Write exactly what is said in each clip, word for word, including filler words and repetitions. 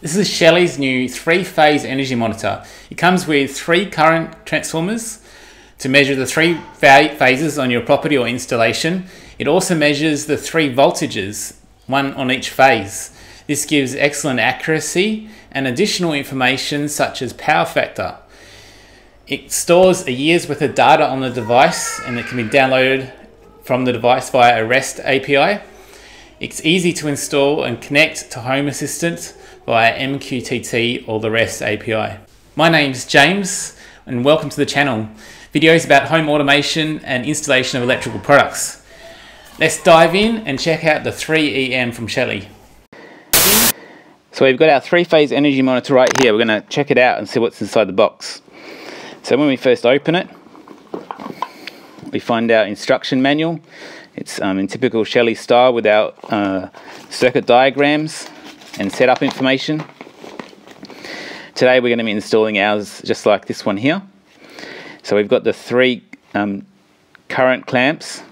This is Shelly's new three-phase energy monitor. It comes with three current transformers to measure the three phases on your property or installation. It also measures the three voltages, one on each phase. This gives excellent accuracy and additional information such as power factor. It stores a year's worth of data on the device and it can be downloaded from the device via a REST A P I. It's easy to install and connect to Home Assistant via M Q T T or the REST A P I. My name's James and welcome to the channel. Videos about home automation and installation of electrical products. Let's dive in and check out the three E M from Shelly. So we've got our three-phase energy monitor right here. We're going to check it out and see what's inside the box. So when we first open it, we find our instruction manual. It's um, in typical Shelly style with our uh, circuit diagrams and setup information. Today we're going to be installing ours just like this one here. So we've got the three um, current clamps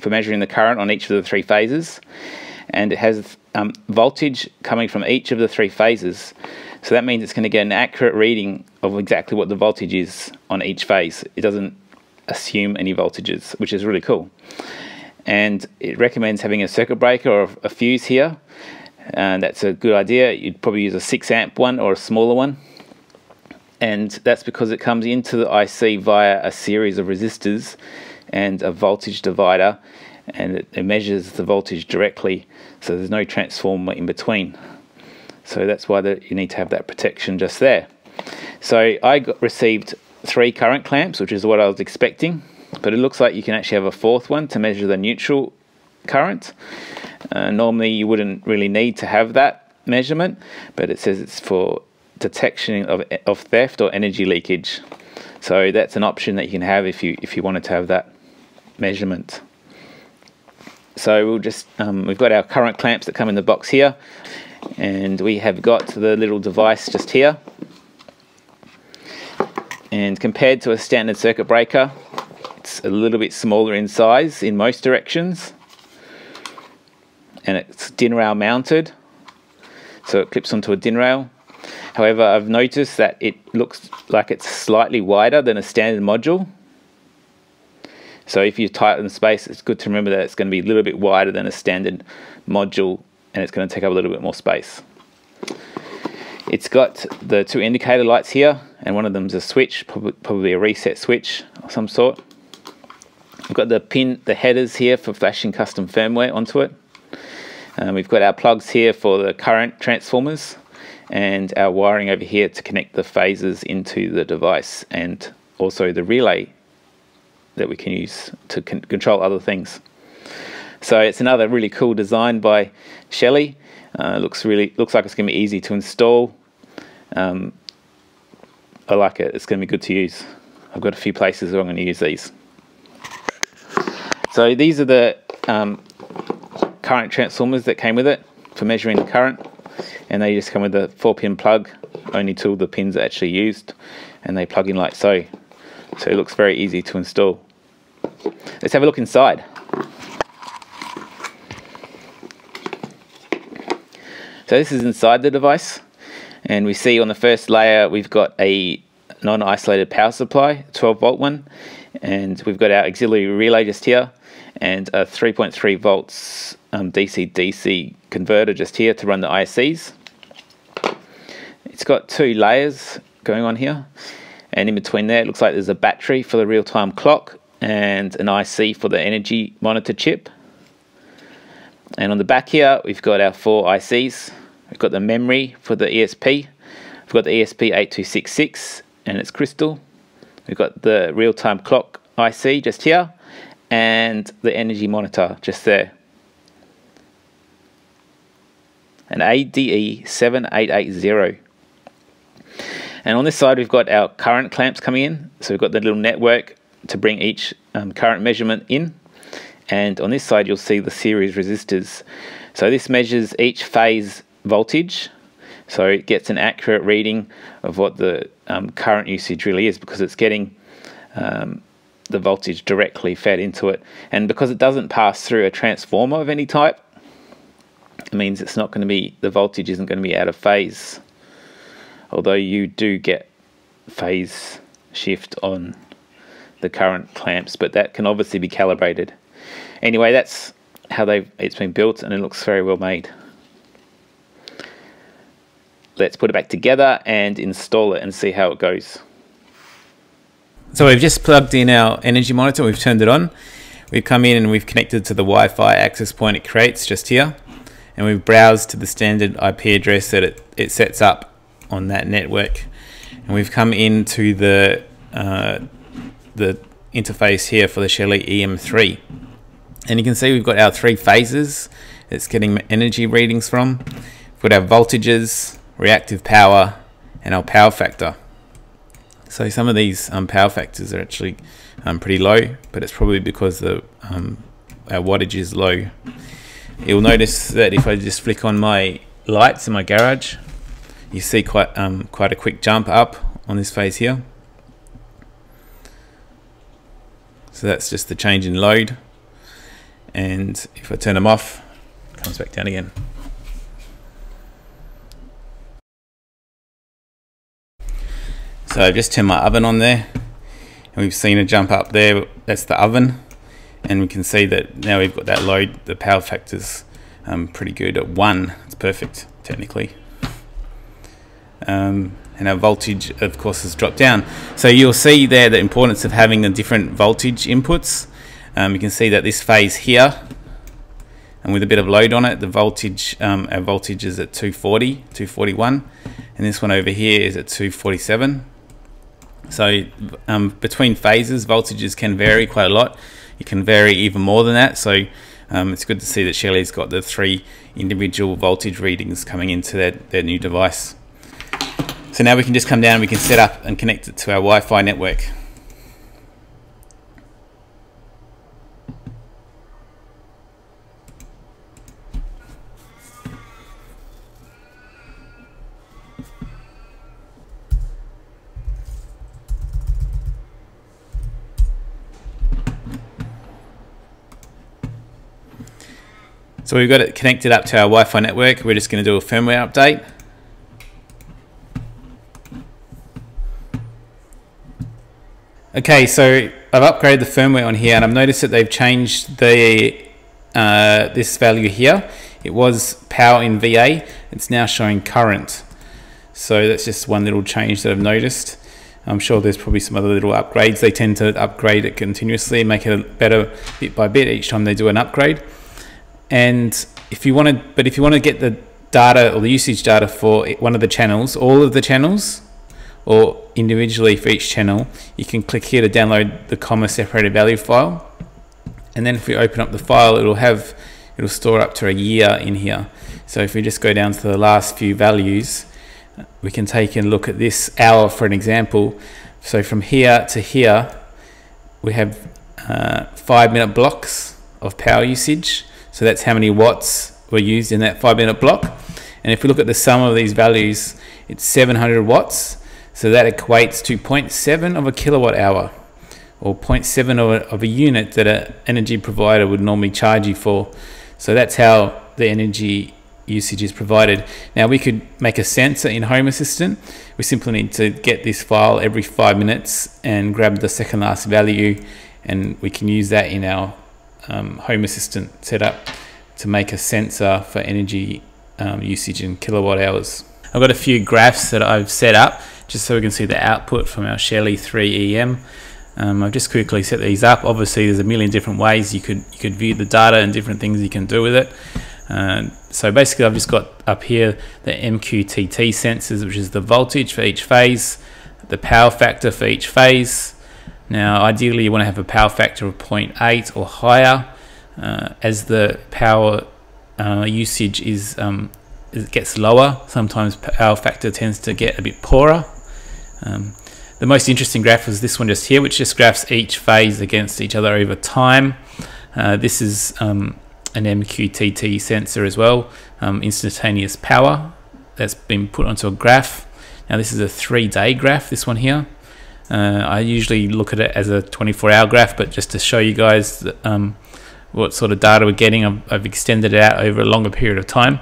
for measuring the current on each of the three phases, and it has um, voltage coming from each of the three phases. So that means it's going to get an accurate reading of exactly what the voltage is on each phase. It doesn't assume any voltages, which is really cool. And it recommends having a circuit breaker or a fuse here, and that's a good idea. You'd probably use a six amp one or a smaller one, and that's because it comes into the I C via a series of resistors and a voltage divider, and it, it measures the voltage directly, so there's no transformer in between. So that's why the, you need to have that protection just there. So I got, received three current clamps, which is what I was expecting, but it looks like you can actually have a fourth one to measure the neutral current. Uh, normally you wouldn't really need to have that measurement, but it says it's for detection of, of theft or energy leakage. So that's an option that you can have if you if you wanted to have that measurement. So we'll just um, we've got our current clamps that come in the box here, and we have got the little device just here. And compared to a standard circuit breaker, it's a little bit smaller in size in most directions, and it's D I N rail mounted, so it clips onto a D I N rail. However, I've noticed that it looks like it's slightly wider than a standard module. So if you tighten space, it's good to remember that it's going to be a little bit wider than a standard module, and it's going to take up a little bit more space. It's got the two indicator lights here, and one of them's a switch, probably a reset switch of some sort. We've got the pin, the headers here for flashing custom firmware onto it. Um, we've got our plugs here for the current transformers, and our wiring over here to connect the phases into the device, and also the relay that we can use to con control other things. So it's another really cool design by Shelly. Uh, looks really looks like it's going to be easy to install. Um, I like it. It's going to be good to use. I've got a few places where I'm going to use these. So these are the um, current transformers that came with it for measuring the current. And they just come with a four pin plug, only two of the pins are actually used, and they plug in like so. So it looks very easy to install. Let's have a look inside. So this is inside the device, and we see on the first layer we've got a non-isolated power supply, twelve volt one, and we've got our auxiliary relay just here, and a three point three volts um, D C D C converter just here to run the I Cs. It's got two layers going on here, and in between there it looks like there's a battery for the real-time clock and an I C for the energy monitor chip. And on the back here we've got our four I Cs. We've got the memory for the E S P. We've got the E S P eight two six six and it's crystal. We've got the real-time clock I C just here, and the energy monitor just there. An A D E seven eight eight zero. And on this side we've got our current clamps coming in. So we've got the little network to bring each um, current measurement in. And on this side you'll see the series resistors. So this measures each phase voltage. So it gets an accurate reading of what the um, current usage really is, because it's getting um, the voltage directly fed into it, and because it doesn't pass through a transformer of any type, that means it's not going to be, the voltage isn't going to be out of phase, although you do get phase shift on the current clamps, but that can obviously be calibrated. Anyway, that's how they've it's been built, and it looks very well made. Let's put it back together and install it and see how it goes. So we've just plugged in our energy monitor, we've turned it on. We've come in and we've connected to the Wi-Fi access point it creates just here, and we've browsed to the standard I P address that it, it sets up on that network. And we've come into the uh, the interface here for the Shelly E M three. And you can see we've got our three phases it's getting energy readings from. We've got our voltages, reactive power, and our power factor. So some of these um, power factors are actually um, pretty low, but it's probably because the um, our wattage is low. You'll notice that if I just flick on my lights in my garage, you see quite um, quite a quick jump up on this phase here. So that's just the change in load. And if I turn them off, it comes back down again. So I've just turned my oven on there, and we've seen a jump up there. That's the oven, and we can see that now we've got that load. The power factor's um, pretty good at one. It's perfect technically. Um, and our voltage, of course, has dropped down. So you'll see there the importance of having the different voltage inputs. Um, you can see that this phase here, and with a bit of load on it, the voltage, um, our voltage is at two forty, two forty-one, and this one over here is at two forty-seven. So um, between phases, voltages can vary quite a lot. It can vary even more than that. So um, it's good to see that Shelly's got the three individual voltage readings coming into their, their new device. So now we can just come down and we can set up and connect it to our Wi-Fi network. So we've got it connected up to our Wi-Fi network. We're just going to do a firmware update. Okay, so I've upgraded the firmware on here, and I've noticed that they've changed the uh, this value here. It was power in V A. It's now showing current. So that's just one little change that I've noticed. I'm sure there's probably some other little upgrades. They tend to upgrade it continuously, make it better bit by bit each time they do an upgrade. And if you want to, but if you want to get the data or the usage data for one of the channels, all of the channels, or individually for each channel, you can click here to download the comma separated value file. And then if we open up the file, it'll have, it'll store up to a year in here. So if we just go down to the last few values, we can take a look at this hour for an example. So from here to here, we have uh, five minute blocks of power usage. So that's how many watts were used in that five minute block. And if we look at the sum of these values, it's seven hundred watts. So that equates to zero point seven of a kilowatt hour, or zero point seven of a, of a unit that an energy provider would normally charge you for. So that's how the energy usage is provided. Now we could make a sensor in Home Assistant. We simply need to get this file every five minutes and grab the second last value, and we can use that in our Um, Home Assistant setup to make a sensor for energy um, usage in kilowatt hours. I've got a few graphs that I've set up just so we can see the output from our Shelly three E M. Um, I've just quickly set these up. Obviously, there's a million different ways you could you could view the data and different things you can do with it. Uh, so basically, I've just got up here the M Q T T sensors, which is the voltage for each phase, the power factor for each phase. Now, ideally, you want to have a power factor of zero point eight or higher, uh, as the power uh, usage is um, it gets lower. Sometimes power factor tends to get a bit poorer. Um, the most interesting graph was this one just here, which just graphs each phase against each other over time. Uh, this is um, an M Q T T sensor as well, um, instantaneous power that's been put onto a graph. Now, this is a three-day graph, this one here. Uh, I usually look at it as a twenty-four hour graph, but just to show you guys that, um, what sort of data we're getting. I've, I've extended it out over a longer period of time.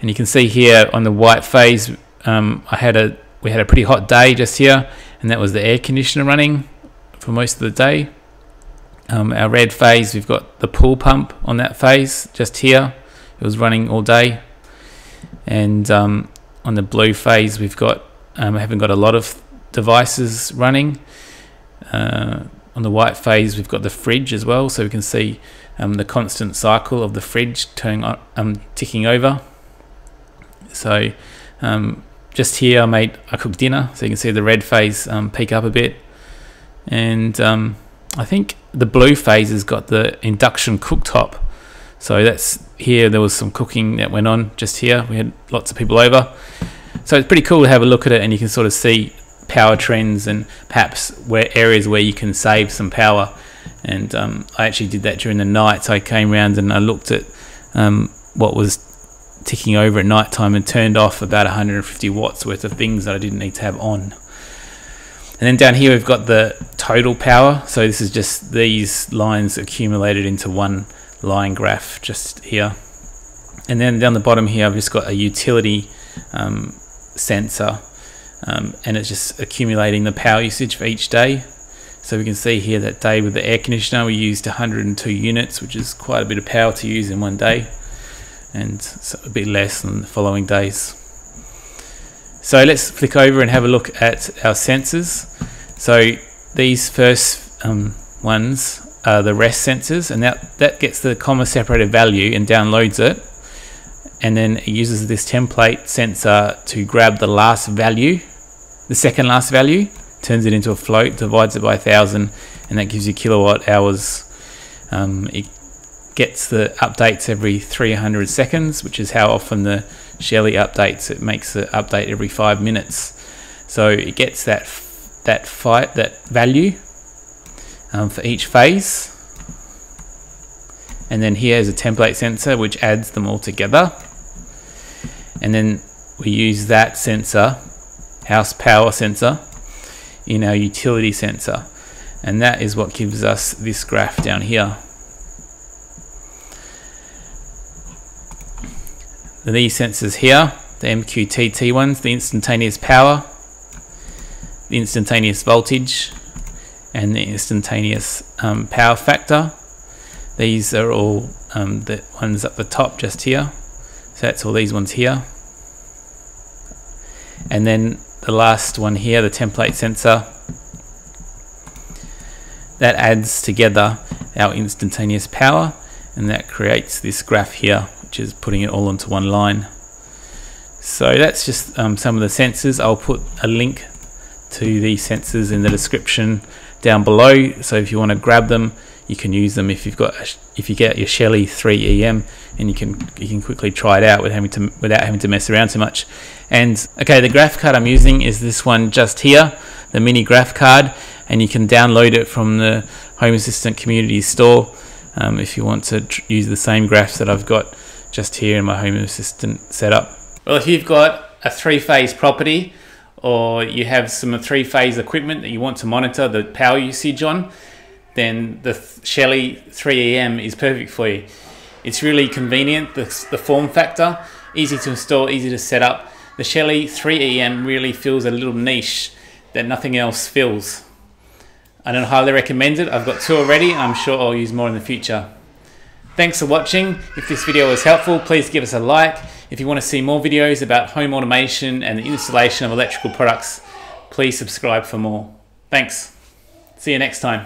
And you can see here on the white phase, um, I had a we had a pretty hot day just here, and that was the air conditioner running for most of the day. Um, our red phase, we've got the pool pump on that phase just here. It was running all day. And um, on the blue phase, we've got um, I haven't got a lot of devices running. Uh, on the white phase, we've got the fridge as well, so we can see um, the constant cycle of the fridge turning on, um, ticking over. So um, just here, I made I cooked dinner, so you can see the red phase um, peak up a bit, and um, I think the blue phase has got the induction cooktop. So that's here. There was some cooking that went on just here. We had lots of people over, so it's pretty cool to have a look at it, and you can sort of see power trends and perhaps where areas where you can save some power. And um, I actually did that during the night. So I came around and I looked at um, what was ticking over at night time and turned off about one hundred fifty watts worth of things that I didn't need to have on. And then down here we've got the total power. So this is just these lines accumulated into one line graph just here. And then down the bottom here I've just got a utility um, sensor. Um, and it's just accumulating the power usage for each day. So we can see here that day with the air conditioner we used one hundred and two units, which is quite a bit of power to use in one day, and so a bit less than the following days. So let's flick over and have a look at our sensors. So these first um, ones are the REST sensors, and that, that gets the comma separated value and downloads it. And then it uses this template sensor to grab the last value, the second last value, turns it into a float, divides it by a thousand, and that gives you kilowatt hours. Um, it gets the updates every three hundred seconds, which is how often the Shelly updates. It makes the update every five minutes. So it gets that, that, fight, that value um, for each phase. And then here is a template sensor which adds them all together. And then we use that sensor, house power sensor, in our utility sensor. And that is what gives us this graph down here. These sensors here, the M Q T T ones, the instantaneous power, the instantaneous voltage, and the instantaneous um, power factor. These are all um, the ones up the top just here. So that's all these ones here. And then the last one here, the template sensor, that adds together our instantaneous power, and that creates this graph here, which is putting it all onto one line. So that's just um, some of the sensors. I'll put a link to the sensors in the description down below, so if you want to grab them, you can use them. If you've got, if you get your Shelly three E M, and you can you can quickly try it out without having to without having to mess around too much. And okay, the graph card I'm using is this one just here, the mini graph card, and you can download it from the Home Assistant community store um, if you want to tr use the same graphs that I've got just here in my Home Assistant setup. Well, if you've got a three-phase property, or you have some three-phase equipment that you want to monitor the power usage on, then the Shelly three E M is perfect for you. It's really convenient, the, the form factor, easy to install, easy to set up. The Shelly three E M really fills a little niche that nothing else fills. I don't highly recommend it. I've got two already, and I'm sure I'll use more in the future. Thanks for watching. If this video was helpful, please give us a like. If you want to see more videos about home automation and the installation of electrical products, please subscribe for more. Thanks. See you next time.